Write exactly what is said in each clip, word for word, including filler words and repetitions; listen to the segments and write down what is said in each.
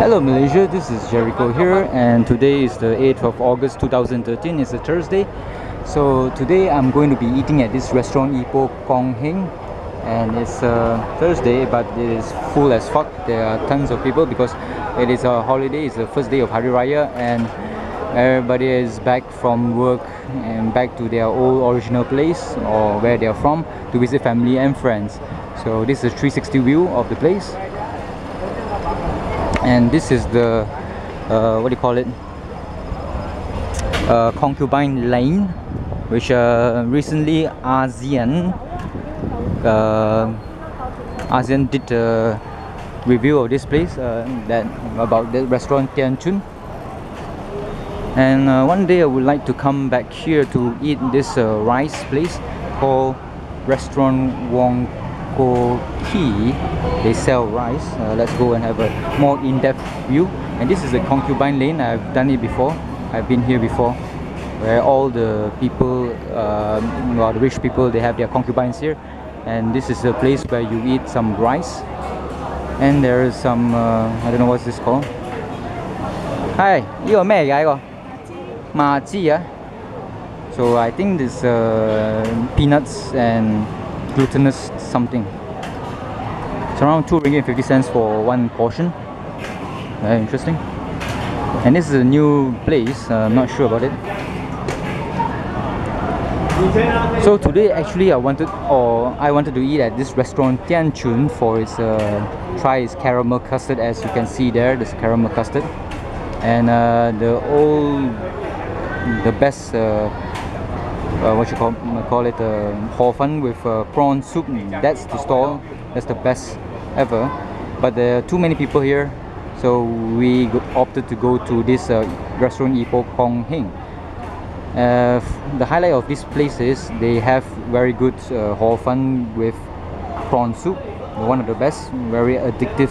Hello Malaysia, this is Jericho here, and today is the eighth of August two thousand thirteen. It's a Thursday. So today I'm going to be eating at this restaurant Ipoh Kong Heng, and it's a Thursday, but it is full as fuck. There are tons of people because it is a holiday. It's the first day of Hari Raya and everybody is back from work and back to their old original place or where they are from to visit family and friends. So this is a three sixty view of the place. And this is the, uh, what do you call it, uh, concubine lane, which uh, recently Azian, uh, Azian did a review of this place, uh, that about the restaurant Thean Chun. And uh, one day I would like to come back here to eat this uh, rice place called restaurant Wong Key. They sell rice. Uh, let's go and have a more in-depth view. And this is the concubine lane. I've done it before. I've been here before, where all the people, uh, well, the rich people, they have their concubines here. And this is a place where you eat some rice. And there is some, uh, I don't know what's this called. Hi, you're meh guy go. Mah chee. So I think this uh, peanuts and glutinous something. It's around two ringgit and fifty cents for one portion. Very interesting. And this is a new place, uh, I'm not sure about it. So today actually I wanted or I wanted to eat at this restaurant Thean Chun for its uh, try its caramel custard. As you can see there, this caramel custard. And uh, the old the best uh, Uh, what you call, call it, uh, Ho Fan with uh, prawn soup. That's the stall, that's the best ever, but there are too many people here, so we opted to go to this uh, restaurant Ipoh Kong Heng. Uh, the highlight of this place is they have very good uh, Ho Fan with prawn soup, one of the best, very addictive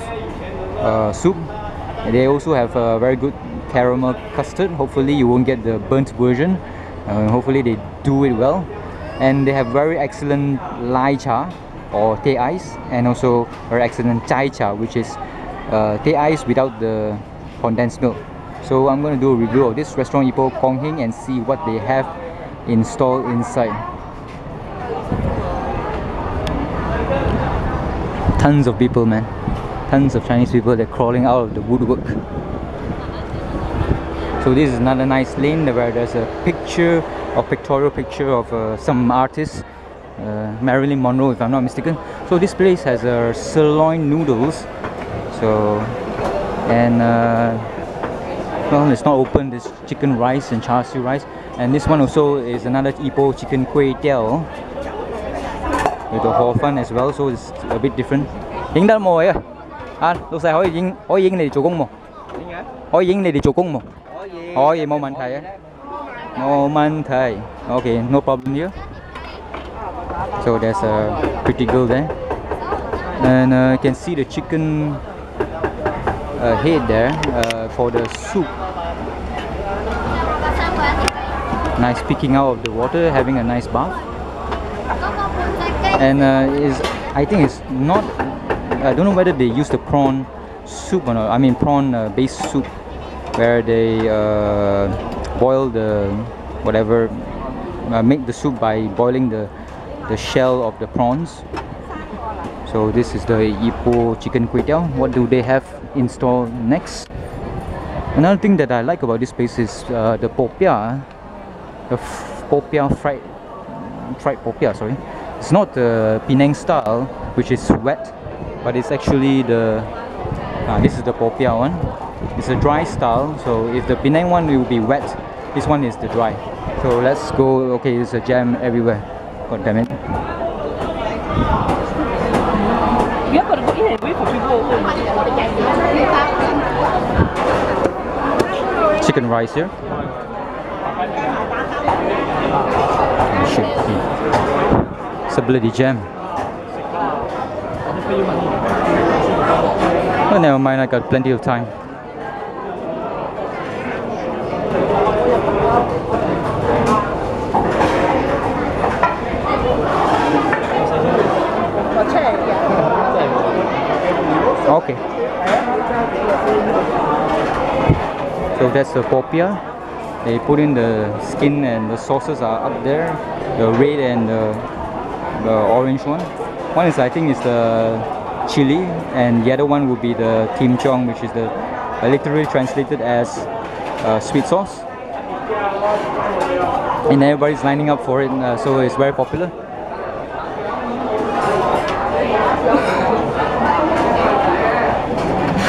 uh, soup. And they also have a very good caramel custard. Hopefully you won't get the burnt version. Uh, hopefully they do it well. And they have very excellent lai cha or teh ice, and also very excellent chai cha, which is uh, teh ice without the condensed milk. So I'm going to do a review of this restaurant Ipoh Kong Heng and see what they have installed inside. Tons of people, man. Tons of Chinese people, they're crawling out of the woodwork. So this is another nice lane where there's a picture or pictorial picture of uh, some artist, uh, Marilyn Monroe if I'm not mistaken. So this place has uh, sirloin noodles. So and uh, well, it's not open. This chicken rice and char siu rice, and this one also is another Ipoh chicken kway teow with the Ho Fan as well. So it's a bit different. Dính đâu mồi à? À, lúc này hỏi dính, hỏi dính này chủ công mồ. Hỏi dính này chủ công mồ. Oh, yeah, no problem. No problem. Okay, no problem here. So there's a pretty girl there. And uh, you can see the chicken uh, head there uh, for the soup. Nice picking out of the water, having a nice bath. And uh, is I think it's not, I don't know whether they use the prawn soup or not. I mean prawn uh, based soup, where they uh, boil the whatever, uh, make the soup by boiling the, the shell of the prawns. So this is the Ipoh chicken kway teow. What do they have installed next? Another thing that I like about this place is uh, the popia, the popia fried, fried popia, sorry. It's not the Penang style, which is wet, but it's actually the, uh, this is the popia one. It's a dry style, so if the Penang one will be wet, this one is the dry. So let's go. Okay, there's a jam everywhere. God damn it. Chicken rice here. It's a bloody jam. Oh, never mind, I got plenty of time. Okay. So that's the popia. They put in the skin and the sauces are up there. The red and the, the orange one. One is, I think, is the chili, and the other one would be the tim chong, which is the uh, literally translated as uh, sweet sauce. And everybody's lining up for it, uh, so it's very popular.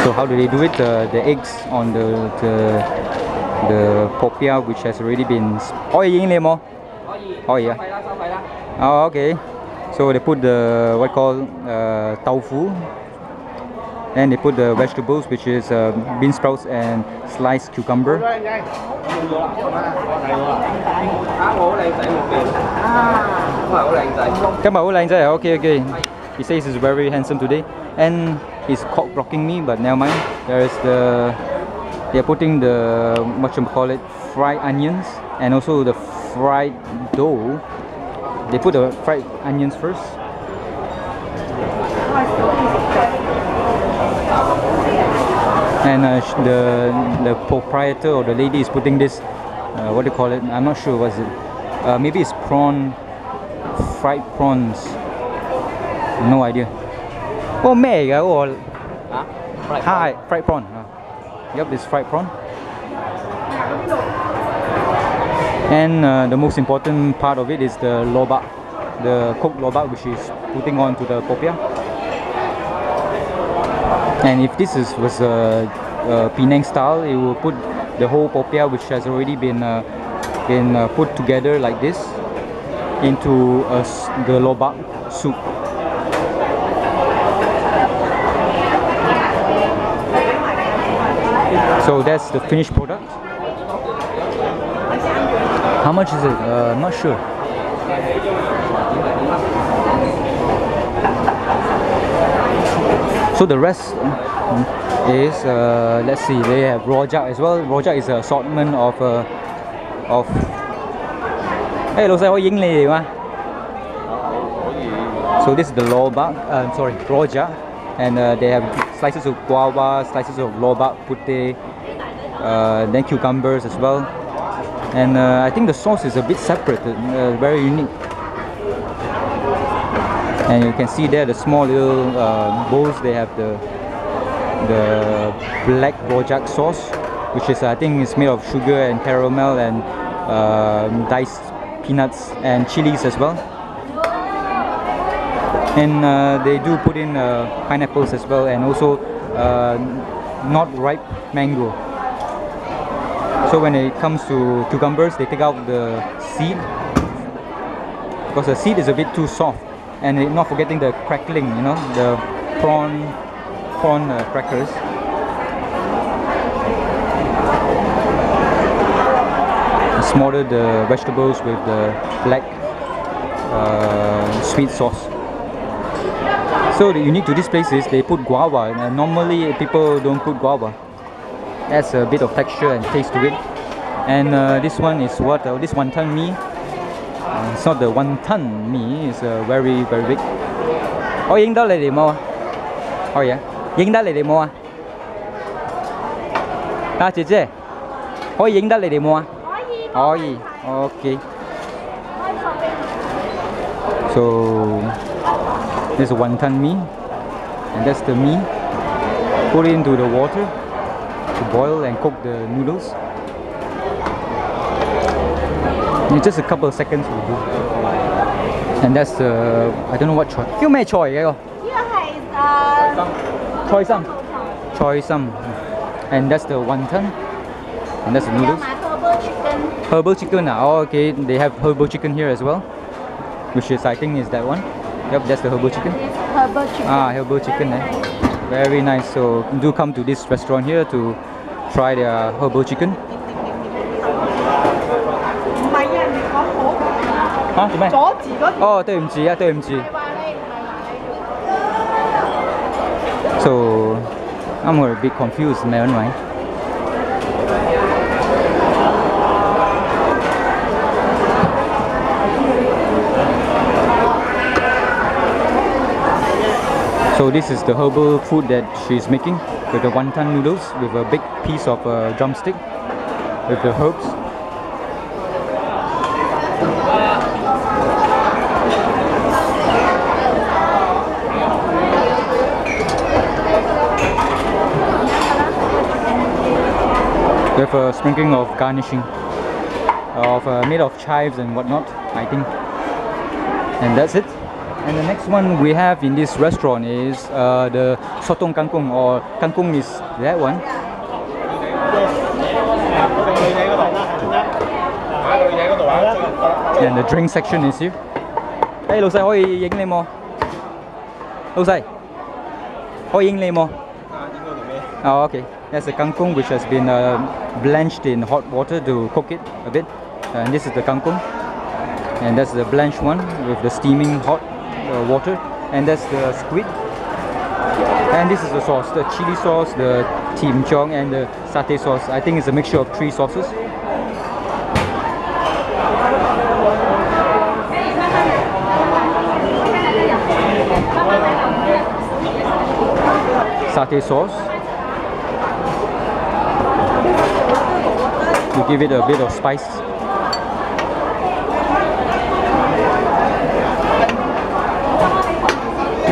So how do they do it? Uh, the eggs on the the. The popia, which has already been... Oh, you in lemo? Oh, yeah. Oh, okay. So they put the what called uh, tofu, and they put the vegetables, which is uh, bean sprouts and sliced cucumber. Okay, okay. He says he's very handsome today, and he's cock blocking me, but never mind. There is the... They're putting the, what you call it, fried onions, and also the fried dough. They put the fried onions first. And uh, the, the proprietor or the lady is putting this, uh, what do you call it? I'm not sure what's it. Uh, maybe it's prawn, fried prawns. No idea. Oh, mega all. Hi, fried prawn. Yep, this fried prawn. And uh, the most important part of it is the lobak, the cooked lobak, which is putting on to the popia. And if this is, was uh, uh, Penang style, it will put the whole popia, which has already been uh, been uh, put together like this, into uh, the lobak soup. So that's the finished product. How much is it? Uh, I'm not sure. So the rest is, uh, let's see, they have rojak as well. Rojak is an assortment of... Uh, of... Hey, Losai, how ying lei ma? So this is the lobak, uh, I'm sorry, rojak. And uh, they have slices of guava, slices of lobak putih, uh, then cucumbers as well. And uh, I think the sauce is a bit separate, uh, very unique. And you can see there the small little uh, bowls. They have the the black rojak sauce, which is, I think, is made of sugar and caramel and uh, diced peanuts and chilies as well. And uh, they do put in uh, pineapples as well, and also uh, not ripe mango. So when it comes to cucumbers, they take out the seed, because the seed is a bit too soft. And it, not forgetting the crackling, you know, the prawn, prawn uh, crackers. Smother the vegetables with the black uh, sweet sauce. So the unique to this place is they put guava. Uh, normally people don't put guava. Adds a bit of texture and taste to it. And uh, this one is what? Uh, this wonton mee. Uh, it's not the wonton mee. It's uh, very very big. Oh, ying da le de mo. Oh yeah. Ying da le de mo. Da jie jie. Oh ying da le de mo. Oh yi. Okay. So. This is wonton mee, and that's the mee. Put it into the water to boil and cook the noodles. In just a couple of seconds will do. And that's the uh, I don't know what choy. Kêu mẹ choy cái không? Choy sum. Choy sum. And that's the wonton. And that's the noodles. Herbal chicken. Herbal chicken. Oh, okay, they have herbal chicken here as well, which is I think is that one. Yep, that's the herbal chicken. Herbal chicken. Ah, herbal chicken. Very, eh? nice. Very nice. So do come to this restaurant here to try their herbal chicken. Huh? Oh, so I'm a bit confused, never mind. So this is the herbal food that she's making, with the wonton noodles with a big piece of uh, drumstick with the herbs. With a sprinkling of garnishing of uh, made of chives and whatnot, I think. And that's it. And the next one we have in this restaurant is uh, the sotong kangkung, or kangkung is that one. And the drink section is here. Hey, Losai, can you take me? Losai, can you take me? Oh, okay. That's the kangkung which has been uh, blanched in hot water to cook it a bit. And this is the kangkung. And that's the blanched one with the steaming hot uh, water. And that's the squid. And this is the sauce, the chili sauce, the timchong, and the satay sauce. I think it's a mixture of three sauces. Satay sauce. To give it a bit of spice.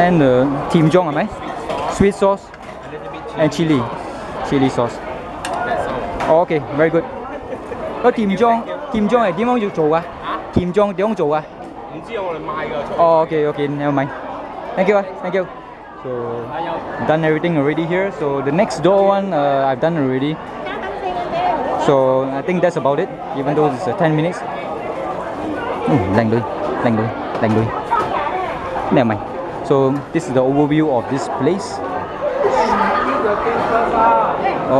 And uh, timjong, am I? Sweet sauce and chili, chili sauce. Oh, okay, very good. What timjong? Timjong is how you do it? Timjong how you do it? Oh, okay, okay, never mind. Thank you, thank you. So done everything already here. So the next door one uh, I've done already. So I think that's about it, even though it's uh, ten minutes. Mm, language, language, language. Never mind. So this is the overview of this place.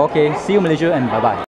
Okay, see you Malaysia and bye-bye.